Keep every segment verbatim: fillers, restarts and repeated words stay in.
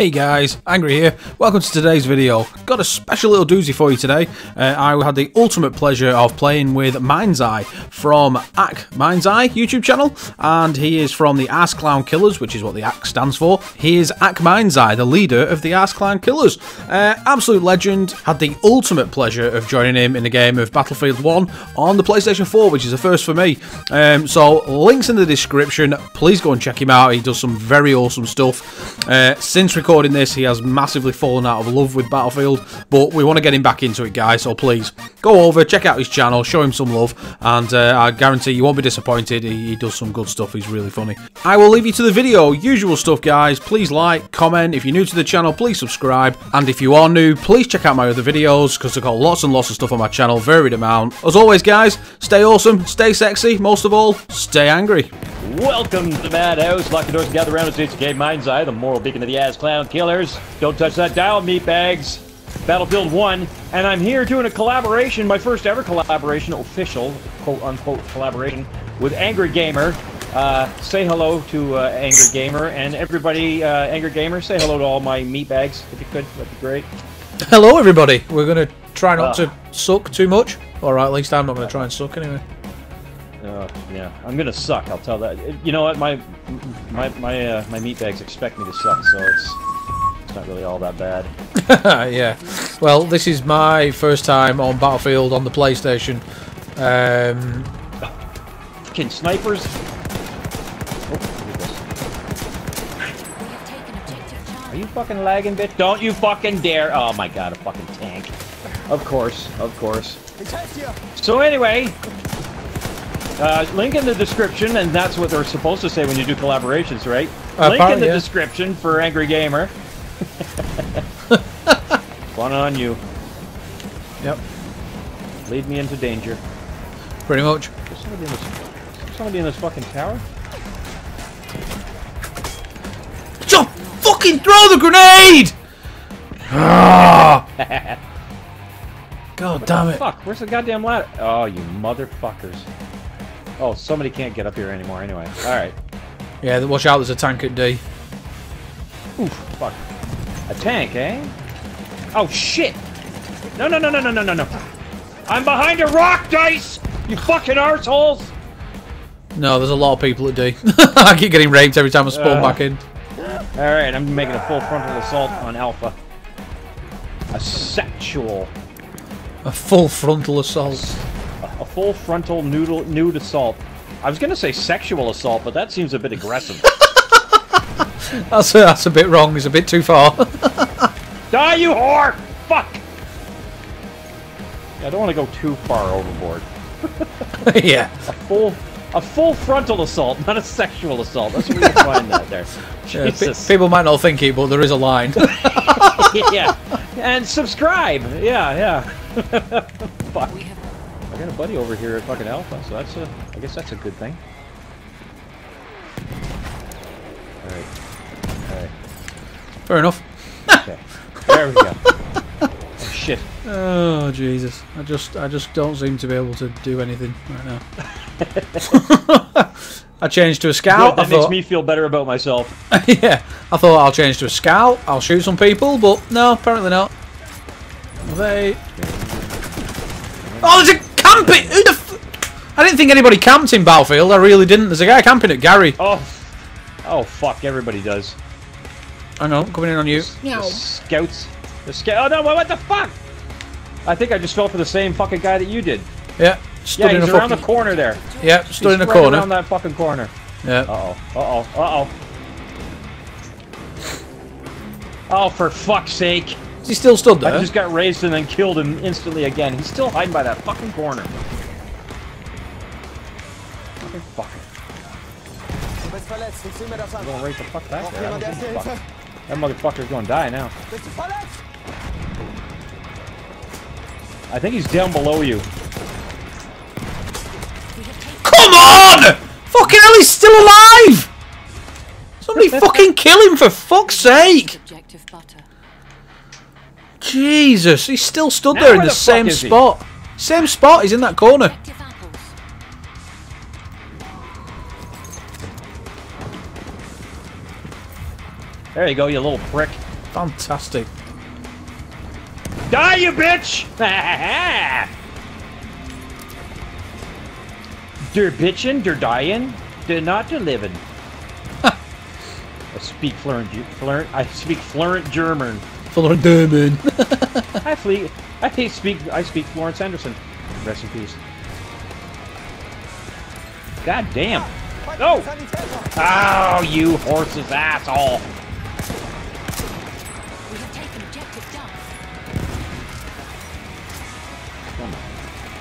Hey guys, Angry here. Welcome to today's video. Got a special little doozy for you today. Uh, I had the ultimate pleasure of playing with Mindseye from Ack Mindseye YouTube channel, and he is from the Ass Clown Killers, which is what the Ack stands for. He is Ack Mindseye, the leader of the Ass Clown Killers. Uh, absolute legend. Had the ultimate pleasure of joining him in the game of Battlefield one on the PlayStation four, which is a first for me. Um, so links in the description. Please go and check him out. He does some very awesome stuff. Uh, since recording Recording this, he has massively fallen out of love with Battlefield, but we want to get him back into it, guys. So please go over, check out his channel, show him some love, and uh, I guarantee you won't be disappointed. He, he does some good stuff. He's really funny. I will leave you to the video. Usual stuff, guys. Please like, comment. If you're new to the channel, please subscribe. And if you are new, please check out my other videos because I've got lots and lots of stuff on my channel, varied amount. As always, guys, stay awesome, stay sexy, most of all, stay angry. Welcome to the madhouse. Lock the doors and gather around and see it's Ack Mindseye, the moral beacon of the Ass Clown Killers. Don't touch that dial, meatbags. Battlefield one, and I'm here doing a collaboration, my first ever collaboration, official, quote-unquote collaboration, with Angry Gamer. Uh, say hello to uh, Angry Gamer, and everybody, uh, Angry Gamer, say hello to all my meatbags, if you could. That'd be great. Hello, everybody. We're going to try not uh, to suck too much, or at least I'm not going to try and suck anyway. Uh, yeah, I'm gonna suck. I'll tell that. You know what? My my my uh, my meatbags expect me to suck, so it's it's not really all that bad. Yeah. Well, this is my first time on Battlefield on the PlayStation. Um, Fucking snipers. Oh, are you fucking lagging, bitch? Don't you fucking dare! Oh my god, a fucking tank. Of course, of course. So anyway. Uh, link in the description, and that's what they're supposed to say when you do collaborations, right? Uh, link in the yeah. description for Angry Gamer. One on you. Yep. Lead me into danger. Pretty much. Is somebody in this, is somebody in this fucking tower? Don't fucking throw the grenade! God damn it. Fuck, where's the goddamn ladder? Oh, you motherfuckers. Oh, somebody can't get up here anymore anyway. Alright. Yeah, watch out, there's a tank at D. Oof, fuck. A tank, eh? Oh, shit! No, no, no, no, no, no, no. I'm behind a rock, Dice! You fucking arseholes! No, there's a lot of people at D. I keep getting raped every time I spawn uh, back in. Alright, I'm making a full frontal assault on Alpha. A sexual. A full frontal assault. A full frontal noodle, nude assault. I was going to say sexual assault, but that seems a bit aggressive. that's, a, that's a bit wrong. It's a bit too far. Die, you whore! Fuck! I don't want to go too far overboard. Yeah. A full a full frontal assault, not a sexual assault. That's where you find that there. Jesus. Yeah, people might not think it, but there is a line. Yeah. And subscribe. Yeah, yeah. Fuck. I got a buddy over here at fucking Alpha, so that's a, I guess that's a good thing. Alright. Alright. Fair enough. Okay. There we go. Oh, shit. Oh, Jesus. I just, I just don't seem to be able to do anything right now. I changed to a scout. Good, that I thought, makes me feel better about myself. Yeah. I thought I'll change to a scout, I'll shoot some people, but no, apparently not. They... Oh, there's a... Camping? Who the f I didn't think anybody camped in Battlefield. I really didn't. There's a guy camping at Gary. Oh, oh fuck! Everybody does. I know. Coming in on you. No. The scouts. The scout. Oh no! What the fuck? I think I just fell for the same fucking guy that you did. Yeah. Stood yeah. He's in a around fucking... the corner there. Yeah. Stood he's in the right corner. Around that fucking corner. Yeah. Uh oh. Uh oh. Uh oh. Oh, for fuck's sake! He still stood there. I just got raised and then killed him instantly again. He's still hiding by that fucking corner. Fucking fucker. I'm gonna raise the fuck back there. I don't give a fuck. That motherfucker's gonna die now. I think he's down below you. Come on! Fucking hell, he's still alive! Somebody fucking kill him for fuck's sake! Jesus, he still stood now there in the, the same spot. He? Same spot, he's in that corner. There you go, you little prick. Fantastic. Die, you bitch! They're bitchin', they're dying, they're not they're living. I speak fluent, fluent. I speak fluent German. Fluent German. I flee. I speak. I speak Florence Anderson. Rest in peace. God damn! No! Oh. Ow, you horse's asshole!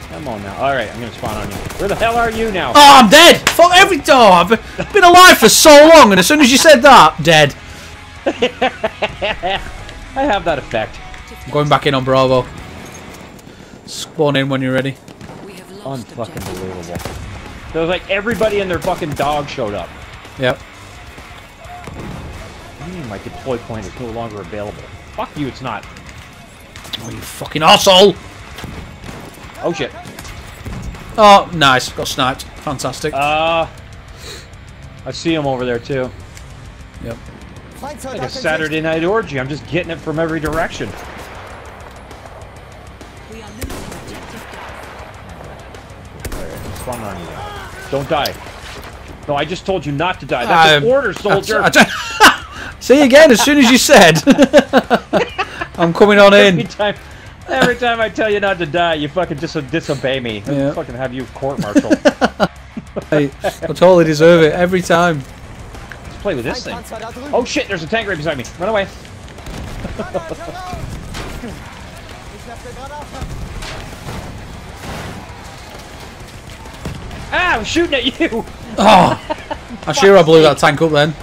Come on now. Alright, I'm gonna spawn on you. Where the hell are you now? Oh, I'm dead! Fuck every dog! Oh, I've been alive for so long, and as soon as you said that, dead. I have that effect. I'm going back in on Bravo. Spawn in when you're ready. Unfucking believable. There was like everybody and their fucking dog showed up. Yep. Hmm, my deploy point is no longer available. Fuck you, it's not. Oh, you fucking asshole! Oh shit. Oh, nice. Got sniped. Fantastic. Uh, I see him over there too. Yep. It's like a Saturday night orgy. I'm just getting it from every direction. We are losing objective guys. Spawn on you now. Don't die. No, I just told you not to die. That's um, an order, soldier. I t I t see again, as soon as you said. I'm coming on in. Every time. Every time I tell you not to die, you fucking just disobey me. Yeah. I'll fucking have you court-martialed. Hey, I totally deserve it every time. Let's play with this thing. Oh shit! There's a tank right beside me. Run away. Ah! I'm shooting at you. Oh! I sure I blew that tank up then.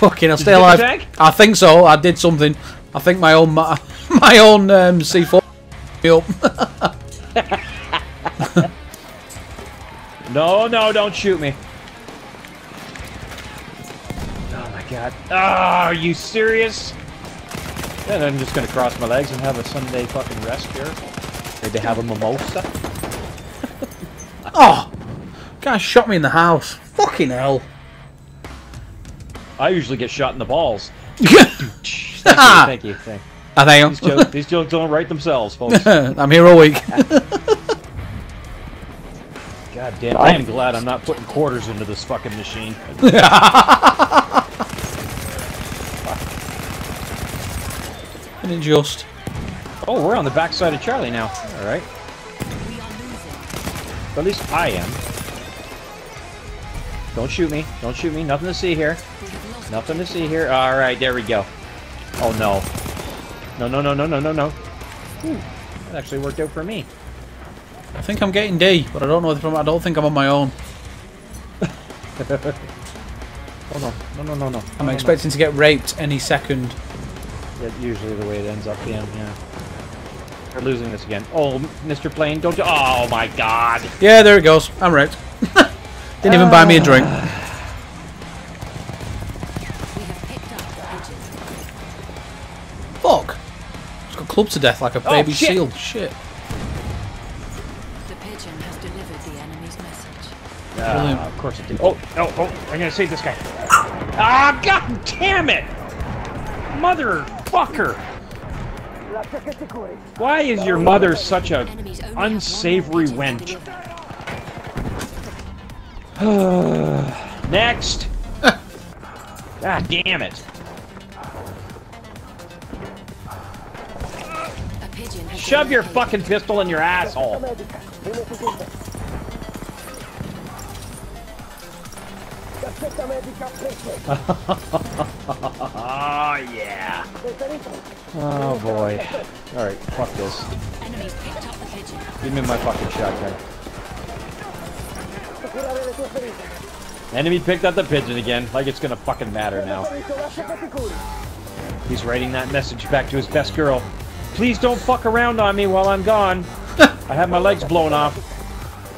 Fucking! I'll stay alive. I think so. I did something. I think my own my, my own um, C four. No, no, don't shoot me! Oh my god! Oh, are you serious? Then I'm just gonna cross my legs and have a Sunday fucking rest here. Maybe have a mimosa. Oh, guy shot me in the house! Fucking hell! I usually get shot in the balls. Thank you, thank you. I think these jokes, these jokes don't write themselves, folks. I'm here all week. God damn, I am glad I'm not putting quarters into this fucking machine. And it just... Oh, we're on the backside of Charlie now. Alright. At least I am. Don't shoot me. Don't shoot me. Nothing to see here. Nothing to see here. Alright, there we go. Oh no. No, no, no, no, no, no, no. Ooh, that actually worked out for me. I think I'm getting D, but I don't know if I'm, I don't think I'm on my own. Oh no, no, no, no, no. I'm no, expecting no. to get raped any second. That's usually the way it ends up, yeah. yeah. We're losing this again. Oh, Mister Plane, don't do. Oh my god. Yeah, there it goes. I'm raped. Didn't even uh... buy me a drink. Club to death like a baby oh, shit. seal. Shit. The pigeon has delivered the enemy's message. Uh, of course it did. Oh, oh, oh! I'm gonna save this guy. Ah, god damn it, motherfucker! Why is your mother such a unsavory wench? Next. God damn it. Shove your fucking pistol in your asshole. Oh yeah. Oh boy. All right, fuck this. Give me my fucking shotgun. Enemy picked up the pigeon again. Like it's gonna fucking matter now. He's writing that message back to his best girl. Please don't fuck around on me while I'm gone. I have my legs blown off.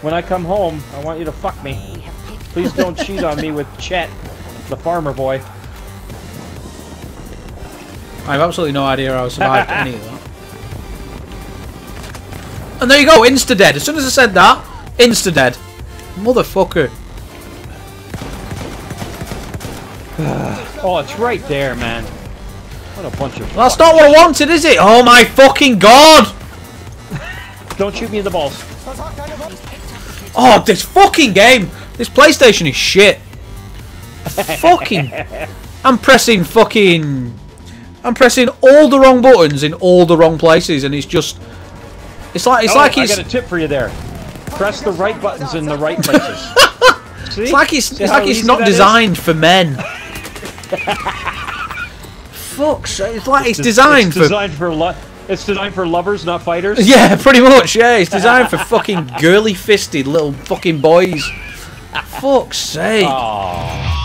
When I come home, I want you to fuck me. Please don't cheat on me with Chet, the farmer boy. I have absolutely no idea how I survived any of that. And there you go, insta-dead. As soon as I said that, insta-dead. Motherfucker. Oh, it's right there, man. What a bunch of... That's not what I wanted, is it? Oh my fucking god! Don't shoot me in the balls. Oh, this fucking game! This PlayStation is shit. Fucking... I'm pressing fucking... I'm pressing all the wrong buttons in all the wrong places, and it's just... It's like... It's oh, like I it's... I got a tip for you there. Press the right buttons in the right places. See? It's like it's, it's, like it's not designed is? for men. Fuck's it's like it's, it's designed it's for... Designed for lo it's designed for lovers, not fighters? Yeah, pretty much, yeah. It's designed for fucking girly-fisted little fucking boys. Fuck's sake. Aww.